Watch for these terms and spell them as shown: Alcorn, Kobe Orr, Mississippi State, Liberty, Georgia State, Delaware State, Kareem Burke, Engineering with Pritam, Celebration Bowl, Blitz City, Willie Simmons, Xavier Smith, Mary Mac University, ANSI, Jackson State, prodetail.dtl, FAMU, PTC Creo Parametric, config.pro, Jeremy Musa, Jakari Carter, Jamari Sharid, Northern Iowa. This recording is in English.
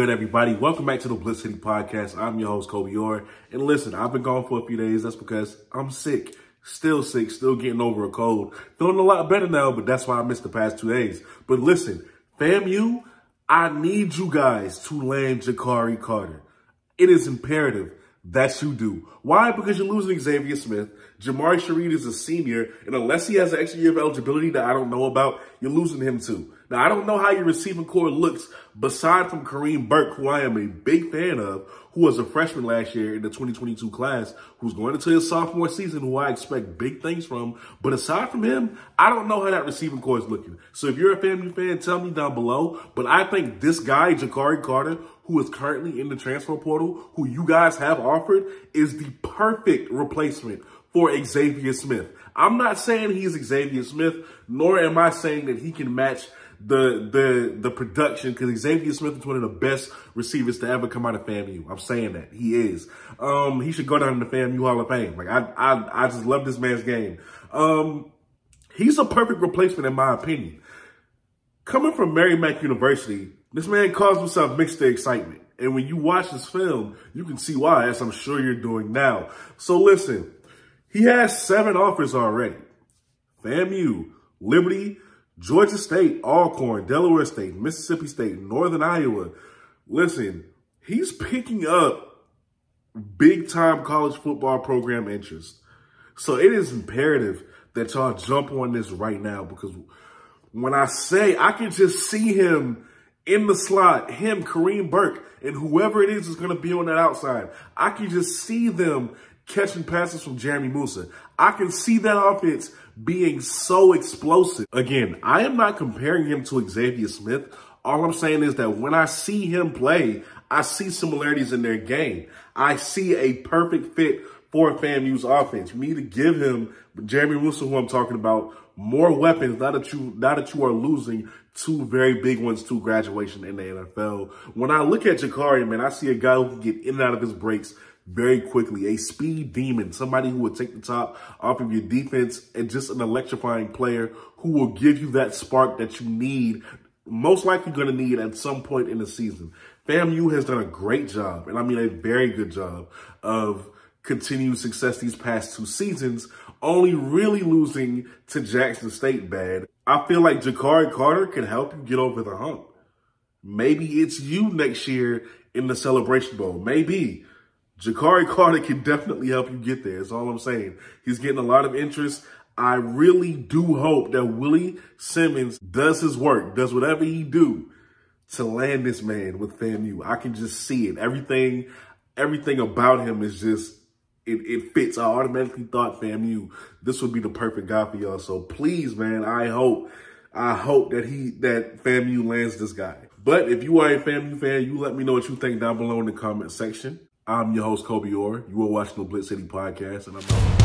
good, everybody? Welcome back to the Blitz City podcast. I'm your host, Kobe Orr. And listen, I've been gone for a few days. That's because I'm sick, still getting over a cold. Feeling a lot better now, but that's why I missed the past 2 days. But listen, FAMU, I need you guys to land Jakari Carter. It is imperative that you do. Why? Because you're losing Xavier Smith. Jamari Sharid is a senior, and unless he has an extra year of eligibility that I don't know about, you're losing him too. Now, I don't know how your receiving core looks beside from Kareem Burke, who I am a big fan of, who was a freshman last year in the 2022 class, who's going into his sophomore season, who I expect big things from. But aside from him, I don't know how that receiving core is looking. So if you're a FAMU fan, tell me down below. But I think this guy, Jakari Carter, who is currently in the transfer portal, who you guys have offered, is the perfect replacement for Xavier Smith. I'm not saying he's Xavier Smith, nor am I saying that he can match the production, because Xavier Smith is one of the best receivers to ever come out of FAMU. I'm saying that. He is. He should go down in the FAMU Hall of Fame. Like, I just love this man's game. He's a perfect replacement in my opinion. Coming from Mary Mac University, this man calls himself mixed to excitement. And when you watch this film, you can see why, as I'm sure you're doing now. So listen, he has 7 offers already. FAMU, Liberty, Georgia State, Alcorn, Delaware State, Mississippi State, Northern Iowa. Listen, he's picking up big-time college football program interest. So it is imperative that y'all jump on this right now, because when I say I can just see him in the slot, him, Kareem Burke, and whoever it is going to be on that outside, I can just see them catching passes from Jeremy Musa. I can see that offense being so explosive. Again, I am not comparing him to Xavier Smith. All I'm saying is that when I see him play, I see similarities in their game. I see a perfect fit for FAMU's offense. We need to give him, Jeremy Musa, who I'm talking about, more weapons now that you are losing 2 very big ones to graduation in the NFL. When I look at Jakari, man, I see a guy who can get in and out of his breaks very quickly, a speed demon, somebody who will take the top off of your defense, and just an electrifying player who will give you that spark that you need, most likely going to need at some point in the season. FAMU has done a great job, and I mean a very good job, of continued success these past 2 seasons, only really losing to Jackson State bad. I feel like Jakari Carter can help you get over the hump. Maybe it's you next year in the Celebration Bowl. Maybe. Jakari Carter can definitely help you get there. That's all I'm saying. He's getting a lot of interest. I really do hope that Willie Simmons does his work, does whatever he do to land this man with FAMU. I can just see it. Everything about him is just, it fits. I automatically thought, FAMU, this would be the perfect guy for y'all. So please, man, I hope that FAMU lands this guy. But if you are a FAMU fan, you let me know what you think down below in the comment section. I'm your host, Kobe Orr. You are watching the Blitz City podcast, and I'm out.